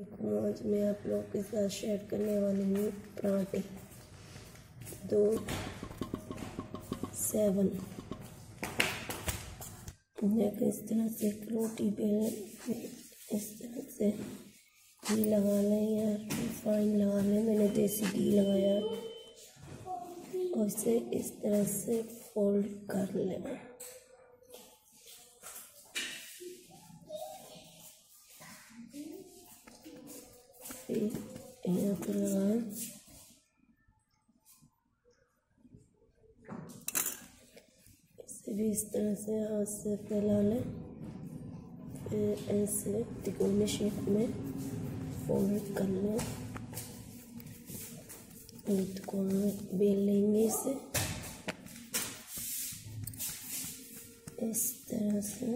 आज मैं आप लोगों के साथ शेयर करने वाली हूँ पराठे 2-7। देखो इस तरह से रोटी बेलने इस तरह से घी लगा लें या रिफाइन लगा लें। मैंने देसी घी लगाया और इसे इस तरह से फोल्ड कर लें। यहाँ पर लगाएं इसे भी इस तरह से हाथ से फैला लें, फिर ऐसे तिकोने शेप में फोल्ड कर लें। तिकोने में बेल लेंगे इसे इस तरह से।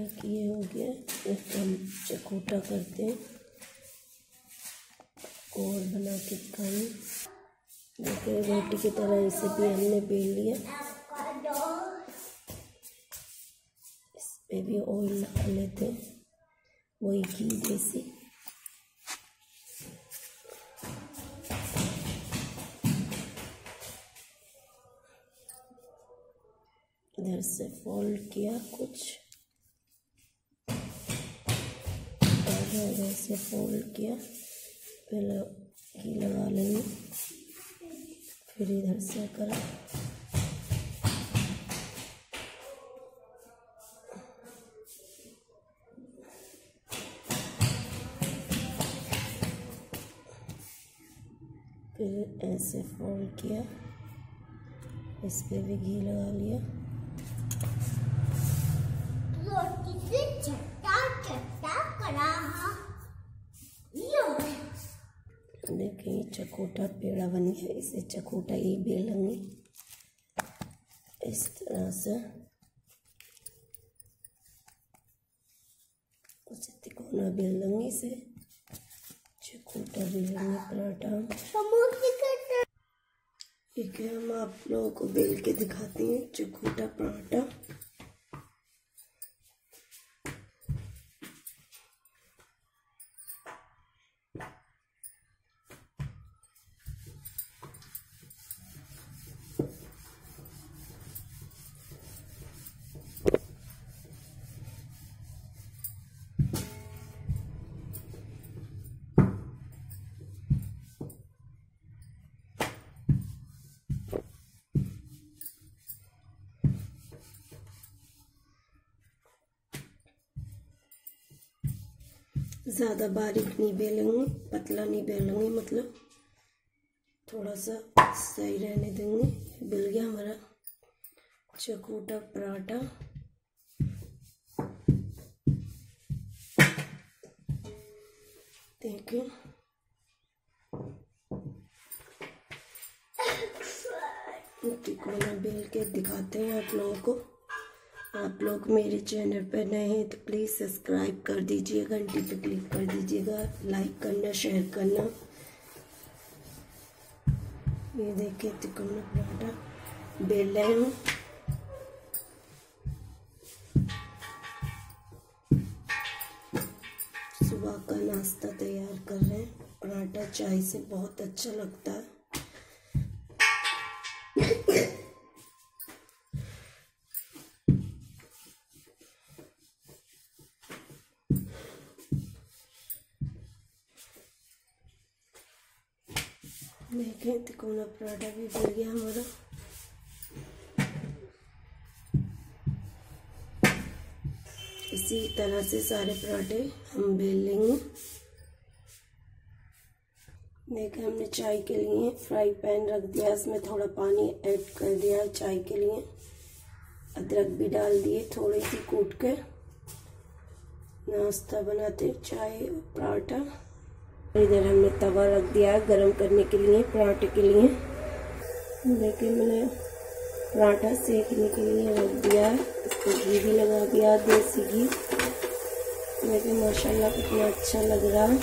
एक ये हो गया, इसको हम चकोटा करते हैं और बना के खाएं। देखिए रोटी की तरह इसे भी हमने बेल लिया। इस पे भी ऑयल लगा लेते हैं, वही घी देसी। इधर से फोल्ड किया कुछ, ऐसे फोल्ड किया, पहले घी लगा लेंगे, फिर इधर से करा। फिर ऐसे फोल्ड किया, इस पे भी घी लगा लिया। देखिए चकोटा पेड़ा बन गया, इसे चकोटा ही बेलेंगे इस तरह से। उसे तिकोना बेल लेंगे, इसे चकोटा बेलेंगे पराठा। ठीक है, हम आप लोगों को बेल के दिखाते हैं चकोटा पराठा। ज़्यादा बारीक नहीं बेलेंगे, पतला नहीं बेलेंगे, मतलब थोड़ा सा सही रहने देंगे। बेल गया हमारा चकोटा पराठा। देखिए तिकोना बेल के दिखाते हैं आप लोगों को। आप लोग मेरे चैनल पर नए हैं तो प्लीज़ सब्सक्राइब कर दीजिए, घंटी पर क्लिक कर दीजिएगा, लाइक करना, शेयर करना। ये देखिए तिकोना पराठा बेल रहे हूँ। सुबह का नाश्ता तैयार कर रहे हैं। पराठा चाय से बहुत अच्छा लगता है। देखें तिकोना पराठा भी बन गया हमारा। इसी तरह से सारे पराठे हम बेल लेंगे। देखें हमने चाय के लिए फ्राई पैन रख दिया, इसमें थोड़ा पानी ऐड कर दिया चाय के लिए, अदरक भी डाल दिए थोड़ी सी कूट कर। नाश्ता बनाते चाय और पराठा। इधर हमने तवा रख दिया गरम करने के लिए पराठे के लिए। देखिए मैंने पराठा सेकने के लिए रख दिया, इसको घी भी लगा दिया देसी घी। देखिए माशाल्लाह कितना अच्छा लग रहा है।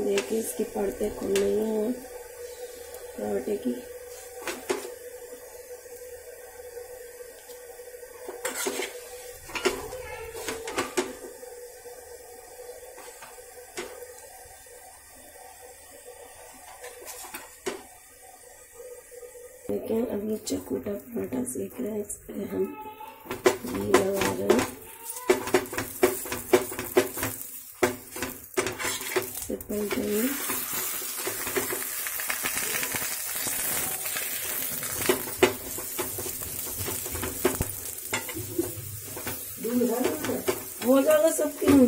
ये देखिए इसकी परतें खुल रही हैं पराठे की। देखिए अब ये चकोटा पराठा सेक रहे हैं, इस पर हम घी लगा रहे हैं। हो जाएगा सब क्यों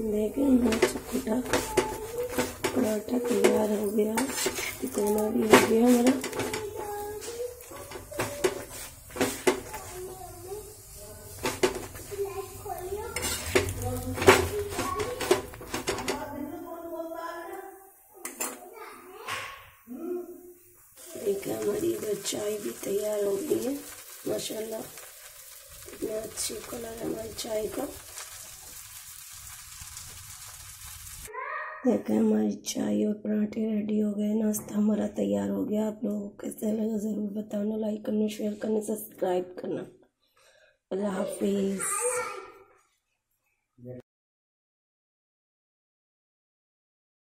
देखें। यहाँ चकोटा पराठा तैयार हो गया, कितना भी हो गया हमारा। देखिए हमारी इधर चाय भी तैयार हो गई है, माशाल्लाह कितना अच्छी कलर है हमारी चाय का। देखिए हमारी चाय और पराठे रेडी हो गए, नाश्ता हमारा तैयार हो गया। आप लोगों को कैसा लगा ज़रूर बताना, लाइक करना, शेयर करना, सब्सक्राइब करना। अल्लाह हाफिज़।